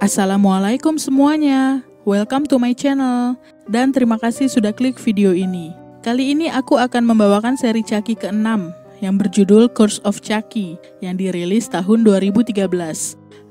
Assalamualaikum semuanya, welcome to my channel, dan terima kasih sudah klik video ini. Kali ini aku akan membawakan seri Chucky ke-6 yang berjudul Curse of Chucky yang dirilis tahun 2013.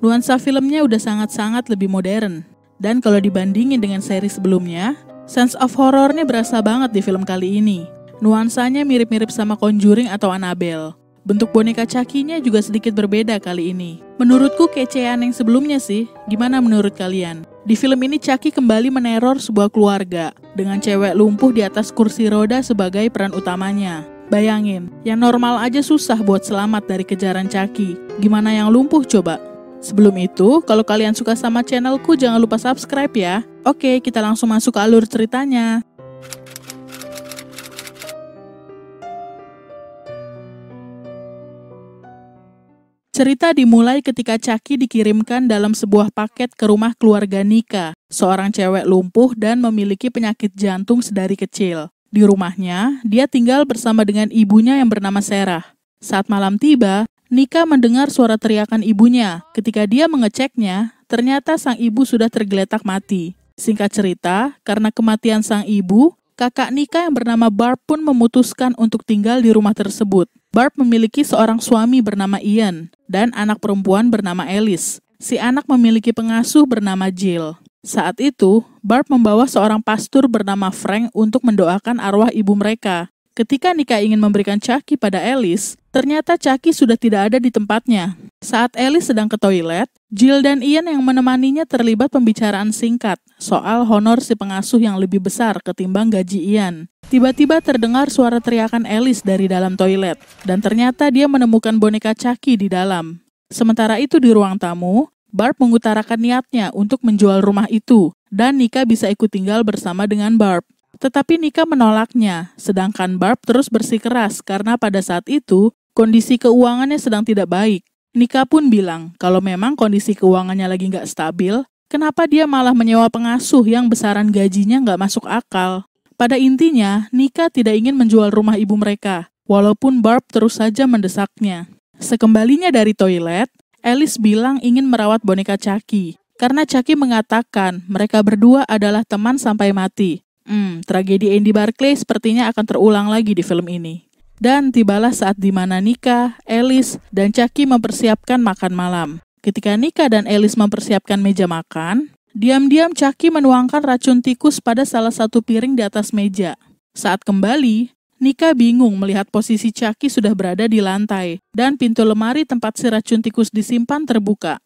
Nuansa filmnya udah sangat-sangat lebih modern, dan kalau dibandingin dengan seri sebelumnya, sense of horrornya berasa banget di film kali ini. Nuansanya mirip-mirip sama Conjuring atau Annabelle. Bentuk boneka Chucky-nya juga sedikit berbeda kali ini. Menurutku kecean yang sebelumnya sih, gimana menurut kalian? Di film ini Chucky kembali meneror sebuah keluarga dengan cewek lumpuh di atas kursi roda sebagai peran utamanya. Bayangin, yang normal aja susah buat selamat dari kejaran Chucky. Gimana yang lumpuh coba? Sebelum itu, kalau kalian suka sama channelku jangan lupa subscribe ya. Oke, kita langsung masuk ke alur ceritanya. Cerita dimulai ketika Chucky dikirimkan dalam sebuah paket ke rumah keluarga Nika, seorang cewek lumpuh dan memiliki penyakit jantung sedari kecil. Di rumahnya, dia tinggal bersama dengan ibunya yang bernama Sarah. Saat malam tiba, Nika mendengar suara teriakan ibunya. Ketika dia mengeceknya, ternyata sang ibu sudah tergeletak mati. Singkat cerita, karena kematian sang ibu, kakak Nika yang bernama Barb pun memutuskan untuk tinggal di rumah tersebut. Barb memiliki seorang suami bernama Ian dan anak perempuan bernama Alice. Si anak memiliki pengasuh bernama Jill. Saat itu, Barb membawa seorang pastor bernama Frank untuk mendoakan arwah ibu mereka. Ketika Nika ingin memberikan Chucky pada Alice, ternyata Chucky sudah tidak ada di tempatnya. Saat Alice sedang ke toilet, Jill dan Ian yang menemaninya terlibat pembicaraan singkat soal honor si pengasuh yang lebih besar ketimbang gaji Ian. Tiba-tiba terdengar suara teriakan Alice dari dalam toilet, dan ternyata dia menemukan boneka Chucky di dalam. Sementara itu di ruang tamu, Barb mengutarakan niatnya untuk menjual rumah itu, dan Nika bisa ikut tinggal bersama dengan Barb. Tetapi Nika menolaknya, sedangkan Barb terus bersikeras karena pada saat itu kondisi keuangannya sedang tidak baik. Nika pun bilang kalau memang kondisi keuangannya lagi nggak stabil, kenapa dia malah menyewa pengasuh yang besaran gajinya nggak masuk akal. Pada intinya, Nika tidak ingin menjual rumah ibu mereka, walaupun Barb terus saja mendesaknya. Sekembalinya dari toilet, Alice bilang ingin merawat boneka Chucky, karena Chucky mengatakan mereka berdua adalah teman sampai mati. Tragedi Andy Barclay sepertinya akan terulang lagi di film ini. Dan tibalah saat di mana Nika, Alice, dan Chucky mempersiapkan makan malam. Ketika Nika dan Alice mempersiapkan meja makan, diam-diam Chucky menuangkan racun tikus pada salah satu piring di atas meja. Saat kembali, Nika bingung melihat posisi Chucky sudah berada di lantai dan pintu lemari tempat si racun tikus disimpan terbuka.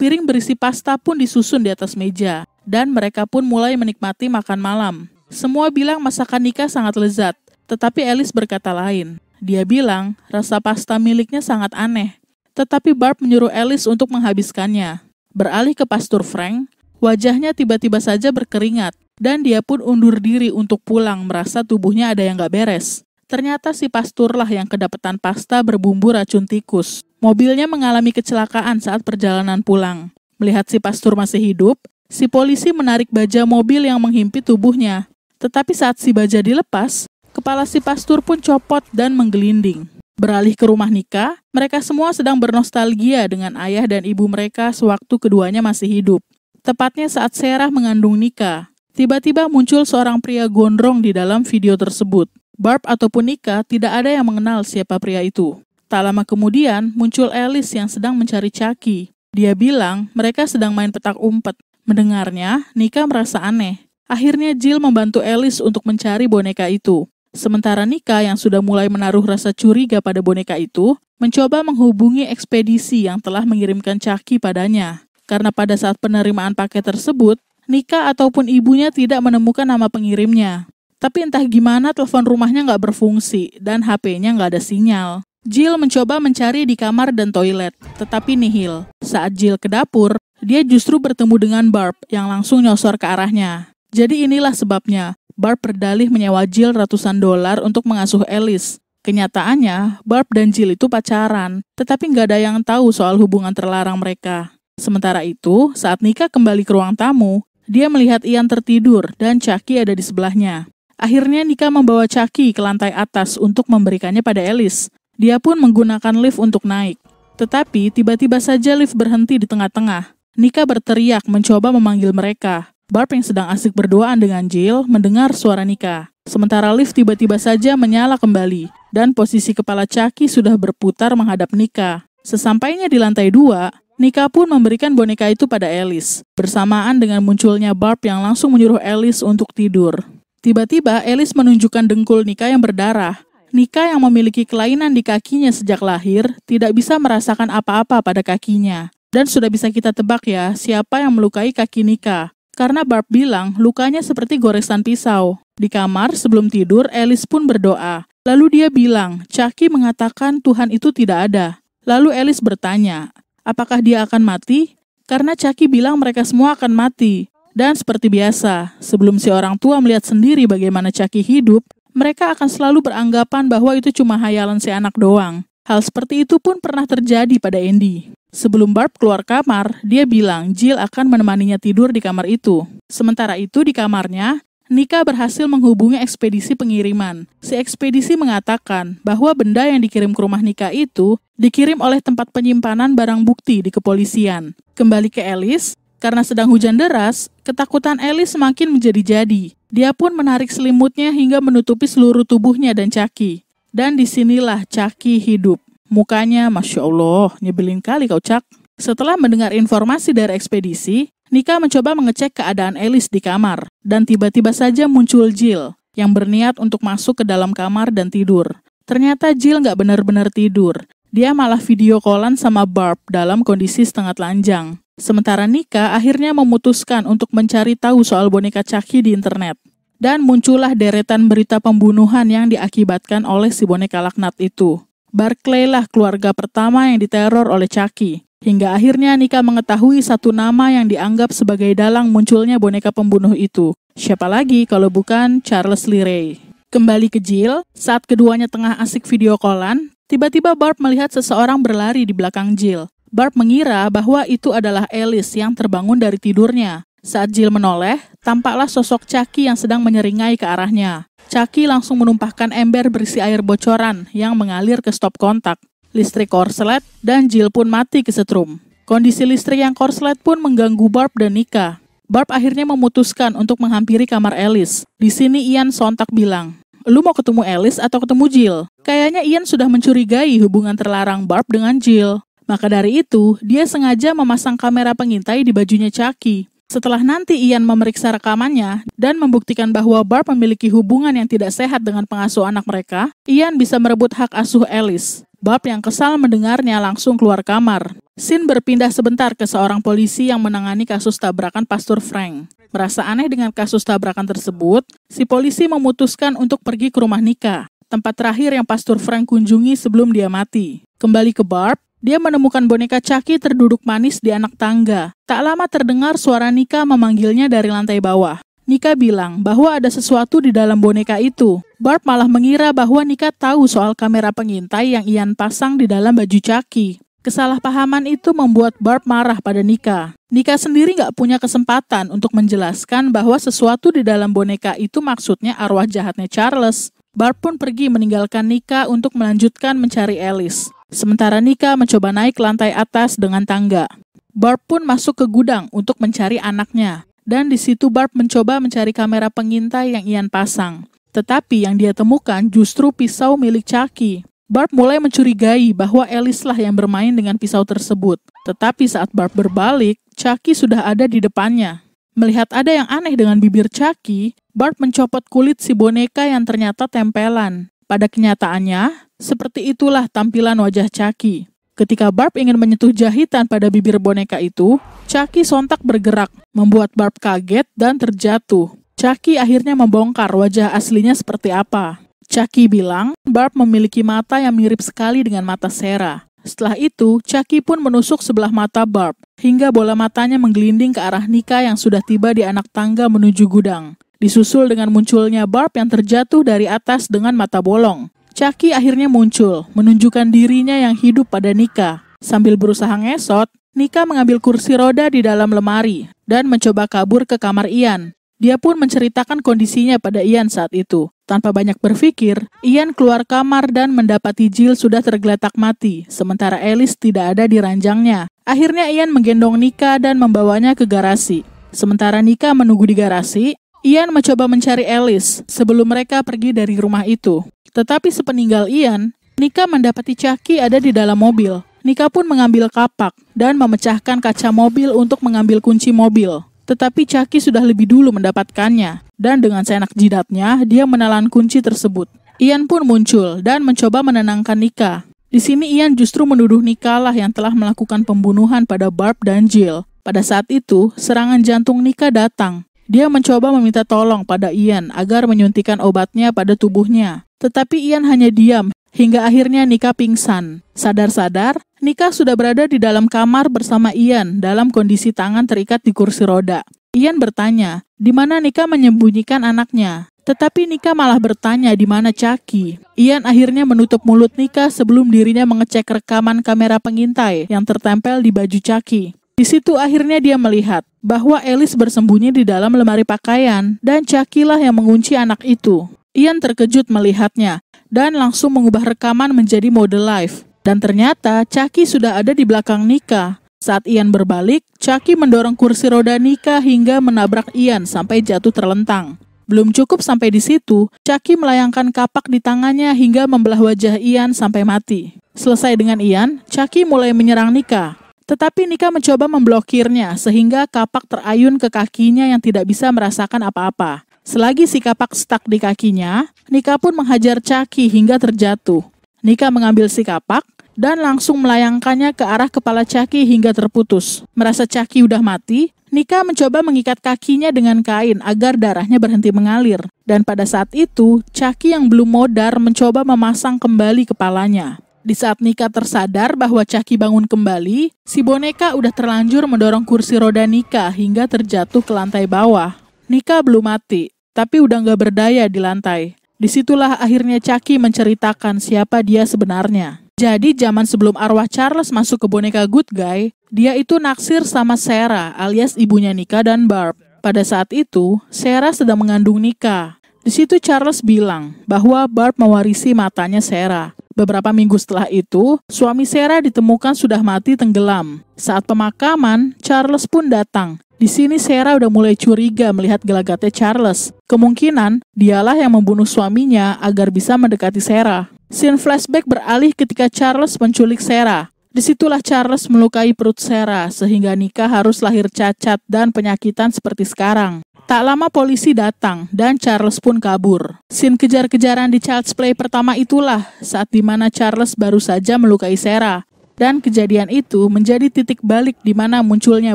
Piring berisi pasta pun disusun di atas meja, dan mereka pun mulai menikmati makan malam. Semua bilang masakan Nika sangat lezat, tetapi Alice berkata lain. Dia bilang rasa pasta miliknya sangat aneh, tetapi Barb menyuruh Alice untuk menghabiskannya. Beralih ke Pastor Frank, wajahnya tiba-tiba saja berkeringat, dan dia pun undur diri untuk pulang merasa tubuhnya ada yang gak beres. Ternyata si pasturlah yang kedapetan pasta berbumbu racun tikus. Mobilnya mengalami kecelakaan saat perjalanan pulang. Melihat si pastur masih hidup, si polisi menarik baja mobil yang menghimpit tubuhnya. Tetapi saat si baja dilepas, kepala si pastur pun copot dan menggelinding. Beralih ke rumah Nika, mereka semua sedang bernostalgia dengan ayah dan ibu mereka sewaktu keduanya masih hidup. Tepatnya saat Sarah mengandung Nika, tiba-tiba muncul seorang pria gondrong di dalam video tersebut. Barb ataupun Nika tidak ada yang mengenal siapa pria itu. Tak lama kemudian, muncul Alice yang sedang mencari Chucky. Dia bilang mereka sedang main petak umpet. Mendengarnya, Nika merasa aneh. Akhirnya Jill membantu Alice untuk mencari boneka itu. Sementara Nika yang sudah mulai menaruh rasa curiga pada boneka itu, mencoba menghubungi ekspedisi yang telah mengirimkan Chucky padanya. Karena pada saat penerimaan paket tersebut, Nika ataupun ibunya tidak menemukan nama pengirimnya. Tapi entah gimana telepon rumahnya nggak berfungsi dan HP-nya nggak ada sinyal. Jill mencoba mencari di kamar dan toilet, tetapi nihil. Saat Jill ke dapur, dia justru bertemu dengan Barb yang langsung nyosor ke arahnya. Jadi inilah sebabnya, Barb berdalih menyewa Jill ratusan dolar untuk mengasuh Alice. Kenyataannya, Barb dan Jill itu pacaran, tetapi nggak ada yang tahu soal hubungan terlarang mereka. Sementara itu, saat Nika kembali ke ruang tamu, dia melihat Ian tertidur dan Chucky ada di sebelahnya. Akhirnya Nika membawa Chucky ke lantai atas untuk memberikannya pada Alice. Dia pun menggunakan lift untuk naik. Tetapi tiba-tiba saja lift berhenti di tengah-tengah. Nika berteriak mencoba memanggil mereka. Barb yang sedang asik berduaan dengan Jill mendengar suara Nika. Sementara lift tiba-tiba saja menyala kembali, dan posisi kepala Chucky sudah berputar menghadap Nika. Sesampainya di lantai 2, Nika pun memberikan boneka itu pada Alice, bersamaan dengan munculnya Barb yang langsung menyuruh Alice untuk tidur. Tiba-tiba Alice menunjukkan dengkul Nika yang berdarah. Nika yang memiliki kelainan di kakinya sejak lahir tidak bisa merasakan apa-apa pada kakinya. Dan sudah bisa kita tebak ya siapa yang melukai kaki Nika. Karena Barb bilang lukanya seperti goresan pisau. Di kamar sebelum tidur Alice pun berdoa. Lalu dia bilang Chucky mengatakan Tuhan itu tidak ada. Lalu Alice bertanya, apakah dia akan mati? Karena Chucky bilang mereka semua akan mati. Dan seperti biasa, sebelum si orang tua melihat sendiri bagaimana Chucky hidup, mereka akan selalu beranggapan bahwa itu cuma hayalan si anak doang. Hal seperti itu pun pernah terjadi pada Andy. Sebelum Barb keluar kamar, dia bilang Jill akan menemaninya tidur di kamar itu. Sementara itu di kamarnya, Nika berhasil menghubungi ekspedisi pengiriman. Si ekspedisi mengatakan bahwa benda yang dikirim ke rumah Nika itu dikirim oleh tempat penyimpanan barang bukti di kepolisian. Kembali ke Alice, karena sedang hujan deras, ketakutan Alice semakin menjadi-jadi. Dia pun menarik selimutnya hingga menutupi seluruh tubuhnya dan Chucky. Dan disinilah Chucky hidup. Mukanya, Masya Allah, nyebelin kali kau Cak. Setelah mendengar informasi dari ekspedisi, Nika mencoba mengecek keadaan Alice di kamar, dan tiba-tiba saja muncul Jill, yang berniat untuk masuk ke dalam kamar dan tidur. Ternyata Jill nggak benar-benar tidur. Dia malah video callan sama Barb dalam kondisi setengah telanjang. Sementara Nika akhirnya memutuskan untuk mencari tahu soal boneka Chucky di internet. Dan muncullah deretan berita pembunuhan yang diakibatkan oleh si boneka laknat itu. Barclay lah keluarga pertama yang diteror oleh Chucky. Hingga akhirnya Nika mengetahui satu nama yang dianggap sebagai dalang munculnya boneka pembunuh itu. Siapa lagi kalau bukan Charles Lee Ray. Kembali ke Jill, saat keduanya tengah asik video callan, tiba-tiba Barb melihat seseorang berlari di belakang Jill. Barb mengira bahwa itu adalah Alice yang terbangun dari tidurnya. Saat Jill menoleh, tampaklah sosok Chucky yang sedang menyeringai ke arahnya. Chucky langsung menumpahkan ember berisi air bocoran yang mengalir ke stop kontak. Listrik korslet, dan Jill pun mati kesetrum. Kondisi listrik yang korslet pun mengganggu Barb dan Nika. Barb akhirnya memutuskan untuk menghampiri kamar Alice. Di sini Ian sontak bilang, "Lu mau ketemu Alice atau ketemu Jill?" Kayaknya Ian sudah mencurigai hubungan terlarang Barb dengan Jill. Maka dari itu, dia sengaja memasang kamera pengintai di bajunya Chucky. Setelah nanti Ian memeriksa rekamannya dan membuktikan bahwa Barb memiliki hubungan yang tidak sehat dengan pengasuh anak mereka, Ian bisa merebut hak asuh Alice. Barb yang kesal mendengarnya langsung keluar kamar. Scene berpindah sebentar ke seorang polisi yang menangani kasus tabrakan Pastor Frank. Merasa aneh dengan kasus tabrakan tersebut, si polisi memutuskan untuk pergi ke rumah Nika, tempat terakhir yang Pastor Frank kunjungi sebelum dia mati. Kembali ke Barb, dia menemukan boneka Chucky terduduk manis di anak tangga. Tak lama terdengar suara Nika memanggilnya dari lantai bawah. Nika bilang bahwa ada sesuatu di dalam boneka itu. Barb malah mengira bahwa Nika tahu soal kamera pengintai yang Ian pasang di dalam baju Chucky. Kesalahpahaman itu membuat Barb marah pada Nika. Nika sendiri nggak punya kesempatan untuk menjelaskan bahwa sesuatu di dalam boneka itu maksudnya arwah jahatnya Charles. Barb pun pergi meninggalkan Nika untuk melanjutkan mencari Alice. Sementara Nika mencoba naik ke lantai atas dengan tangga. Barb pun masuk ke gudang untuk mencari anaknya. Dan di situ Barb mencoba mencari kamera pengintai yang Ian pasang. Tetapi yang dia temukan justru pisau milik Chucky. Barb mulai mencurigai bahwa Alice lah yang bermain dengan pisau tersebut. Tetapi saat Barb berbalik, Chucky sudah ada di depannya. Melihat ada yang aneh dengan bibir Chucky, Barb mencopot kulit si boneka yang ternyata tempelan. Pada kenyataannya, seperti itulah tampilan wajah Chucky. Ketika Barb ingin menyentuh jahitan pada bibir boneka itu, Chucky sontak bergerak, membuat Barb kaget dan terjatuh. Chucky akhirnya membongkar wajah aslinya seperti apa. Chucky bilang, Barb memiliki mata yang mirip sekali dengan mata Sarah. Setelah itu, Chucky pun menusuk sebelah mata Barb, hingga bola matanya menggelinding ke arah Nika yang sudah tiba di anak tangga menuju gudang. Disusul dengan munculnya Barb yang terjatuh dari atas dengan mata bolong. Chucky akhirnya muncul, menunjukkan dirinya yang hidup pada Nika. Sambil berusaha ngesot, Nika mengambil kursi roda di dalam lemari dan mencoba kabur ke kamar Ian. Dia pun menceritakan kondisinya pada Ian saat itu. Tanpa banyak berpikir, Ian keluar kamar dan mendapati Jill sudah tergeletak mati, sementara Alice tidak ada di ranjangnya. Akhirnya Ian menggendong Nika dan membawanya ke garasi. Sementara Nika menunggu di garasi, Ian mencoba mencari Alice sebelum mereka pergi dari rumah itu. Tetapi sepeninggal Ian, Nika mendapati Chucky ada di dalam mobil. Nika pun mengambil kapak dan memecahkan kaca mobil untuk mengambil kunci mobil. Tetapi Chucky sudah lebih dulu mendapatkannya, dan dengan seenak jidatnya, dia menelan kunci tersebut. Ian pun muncul dan mencoba menenangkan Nika. Di sini Ian justru menuduh Nika lah yang telah melakukan pembunuhan pada Barb dan Jill. Pada saat itu, serangan jantung Nika datang. Dia mencoba meminta tolong pada Ian agar menyuntikkan obatnya pada tubuhnya. Tetapi Ian hanya diam, hingga akhirnya Nika pingsan. Sadar-sadar, Nika sudah berada di dalam kamar bersama Ian dalam kondisi tangan terikat di kursi roda. Ian bertanya, di mana Nika menyembunyikan anaknya. Tetapi Nika malah bertanya di mana Chucky. Ian akhirnya menutup mulut Nika sebelum dirinya mengecek rekaman kamera pengintai yang tertempel di baju Chucky. Di situ akhirnya dia melihat bahwa Alice bersembunyi di dalam lemari pakaian dan Chucky lah yang mengunci anak itu. Ian terkejut melihatnya dan langsung mengubah rekaman menjadi mode live. Dan ternyata Chucky sudah ada di belakang Nika. Saat Ian berbalik, Chucky mendorong kursi roda Nika hingga menabrak Ian sampai jatuh terlentang. Belum cukup sampai di situ, Chucky melayangkan kapak di tangannya hingga membelah wajah Ian sampai mati. Selesai dengan Ian, Chucky mulai menyerang Nika. Tetapi Nika mencoba memblokirnya sehingga kapak terayun ke kakinya yang tidak bisa merasakan apa-apa. Selagi si kapak stuck di kakinya, Nika pun menghajar Chucky hingga terjatuh. Nika mengambil si kapak dan langsung melayangkannya ke arah kepala Chucky hingga terputus. Merasa Chucky udah mati, Nika mencoba mengikat kakinya dengan kain agar darahnya berhenti mengalir. Dan pada saat itu, Chucky yang belum modar mencoba memasang kembali kepalanya. Di saat Nika tersadar bahwa Chucky bangun kembali, si boneka udah terlanjur mendorong kursi roda Nika hingga terjatuh ke lantai bawah. Nika belum mati, tapi udah nggak berdaya di lantai. Disitulah akhirnya Chucky menceritakan siapa dia sebenarnya. Jadi zaman sebelum arwah Charles masuk ke boneka Good Guy, dia itu naksir sama Sarah alias ibunya Nika dan Barb. Pada saat itu, Sarah sedang mengandung Nika. Di situ Charles bilang bahwa Barb mewarisi matanya Sarah. Beberapa minggu setelah itu, suami Sarah ditemukan sudah mati tenggelam. Saat pemakaman, Charles pun datang. Di sini Sarah udah mulai curiga melihat gelagatnya Charles. Kemungkinan, dialah yang membunuh suaminya agar bisa mendekati Sarah. Scene flashback beralih ketika Charles menculik Sarah. Disitulah Charles melukai perut Sarah sehingga Nika harus lahir cacat dan penyakitan seperti sekarang. Tak lama polisi datang dan Charles pun kabur. Scene kejar-kejaran di Child's Play pertama itulah saat dimana Charles baru saja melukai Sarah. Dan kejadian itu menjadi titik balik di mana munculnya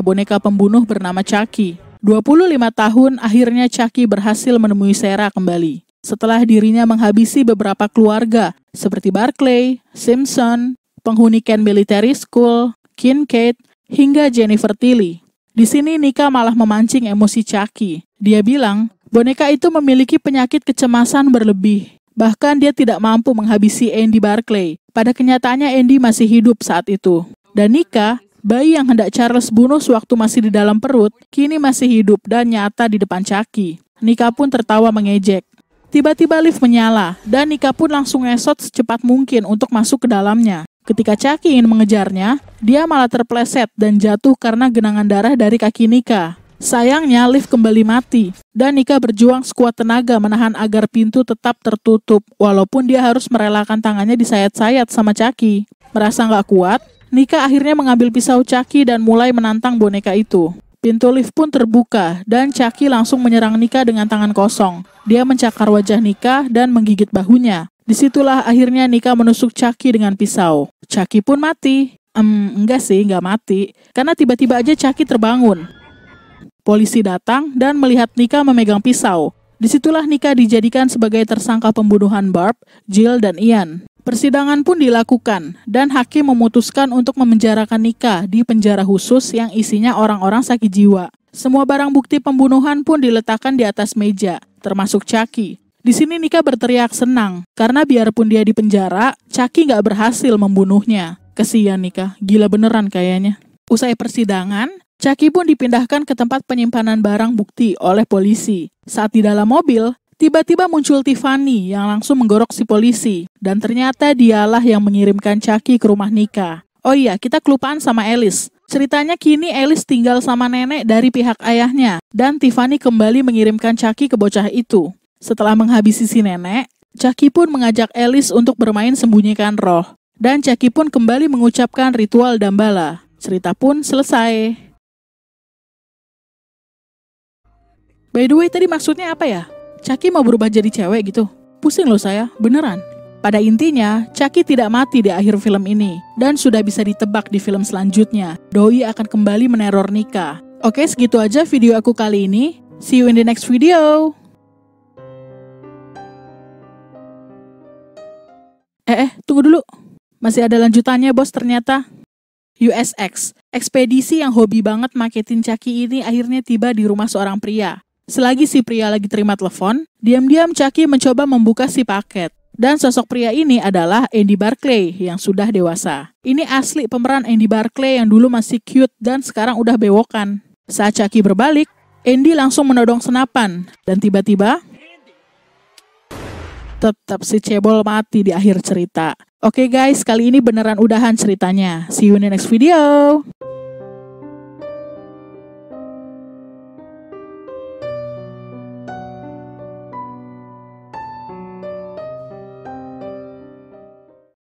boneka pembunuh bernama Chucky. 25 tahun akhirnya Chucky berhasil menemui Sarah kembali. Setelah dirinya menghabisi beberapa keluarga seperti Barclay, Simpson, penghuni Kent Military School, Kincaid, hingga Jennifer Tilly. Di sini Nika malah memancing emosi Chucky. Dia bilang, boneka itu memiliki penyakit kecemasan berlebih. Bahkan dia tidak mampu menghabisi Andy Barclay. Pada kenyataannya Andy masih hidup saat itu. Dan Nika, bayi yang hendak Charles bunuh sewaktu masih di dalam perut, kini masih hidup dan nyata di depan Chucky. Nika pun tertawa mengejek. Tiba-tiba lift menyala, dan Nika pun langsung ngesot secepat mungkin untuk masuk ke dalamnya. Ketika Chucky ingin mengejarnya, dia malah terpleset dan jatuh karena genangan darah dari kaki Nika. Sayangnya, lift kembali mati, dan Nika berjuang sekuat tenaga menahan agar pintu tetap tertutup, walaupun dia harus merelakan tangannya disayat-sayat sama Chucky. Merasa nggak kuat, Nika akhirnya mengambil pisau Chucky dan mulai menantang boneka itu. Pintu lift pun terbuka, dan Chucky langsung menyerang Nika dengan tangan kosong. Dia mencakar wajah Nika dan menggigit bahunya. Disitulah akhirnya Nika menusuk Chucky dengan pisau. Chucky pun mati. Enggak mati. Karena tiba-tiba aja Chucky terbangun. Polisi datang dan melihat Nika memegang pisau. Disitulah Nika dijadikan sebagai tersangka pembunuhan Barb, Jill, dan Ian. Persidangan pun dilakukan dan hakim memutuskan untuk memenjarakan Nika di penjara khusus yang isinya orang-orang sakit jiwa. Semua barang bukti pembunuhan pun diletakkan di atas meja, termasuk Chucky. Di sini Nika berteriak senang, karena biarpun dia di penjara, Chucky nggak berhasil membunuhnya. Kesian Nika, gila beneran kayaknya. Usai persidangan, Chucky pun dipindahkan ke tempat penyimpanan barang bukti oleh polisi. Saat di dalam mobil, tiba-tiba muncul Tiffany yang langsung menggorok si polisi. Dan ternyata dialah yang mengirimkan Chucky ke rumah Nika. Oh iya, kita kelupaan sama Alice. Ceritanya kini Alice tinggal sama nenek dari pihak ayahnya, dan Tiffany kembali mengirimkan Chucky ke bocah itu. Setelah menghabisi si nenek, Chucky pun mengajak Alice untuk bermain sembunyikan roh. Dan Chucky pun kembali mengucapkan ritual Dambala. Cerita pun selesai. By the way, tadi maksudnya apa ya? Chucky mau berubah jadi cewek gitu? Pusing loh saya, beneran. Pada intinya, Chucky tidak mati di akhir film ini, dan sudah bisa ditebak di film selanjutnya. Doi akan kembali meneror Nika. Oke, segitu aja video aku kali ini. See you in the next video. Tunggu dulu. Masih ada lanjutannya, bos, ternyata. USX, ekspedisi yang hobi banget maketin Chucky ini akhirnya tiba di rumah seorang pria. Selagi si pria lagi terima telepon, diam-diam Chucky mencoba membuka si paket. Dan sosok pria ini adalah Andy Barclay yang sudah dewasa. Ini asli pemeran Andy Barclay yang dulu masih cute dan sekarang udah bewokan. Saat Chucky berbalik, Andy langsung menodong senapan. Dan tiba-tiba, tetap si cebol mati di akhir cerita. Oke guys, kali ini beneran udahan ceritanya. See you in the next video.